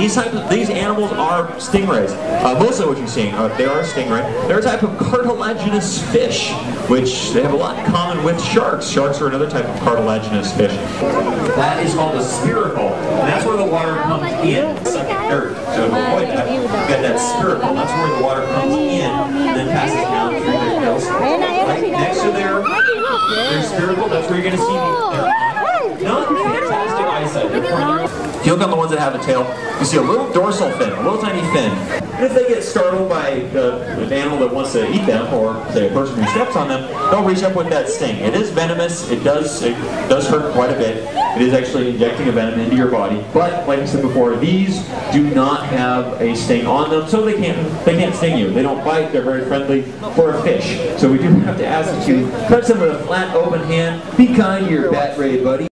These animals are stingrays. Mostly what you're seeing, they are a stingray. They're a type of cartilaginous fish, which they have a lot in common with sharks. Sharks are another type of cartilaginous fish. That is called a spiracle, and that's where the water comes in, sucking dirt. So to avoid that, you've got that spiracle. That's where the water comes in, and then passes down through their gills. Right next to their spiracle, that's where you're going to see their not fantastic eyesight. If you look on the ones that have a tail, you see a little dorsal fin, a little tiny fin. And if they get startled by an animal that wants to eat them, or say a person who steps on them, they'll reach up with that sting. It is venomous. It does hurt quite a bit. It is actually injecting a venom into your body. But like I said before, these do not have a sting on them, so they can't sting you. They don't bite. They're very friendly for a fish. So we do have to ask that you touch them with a flat, open hand. Be kind to your bat-ray buddy.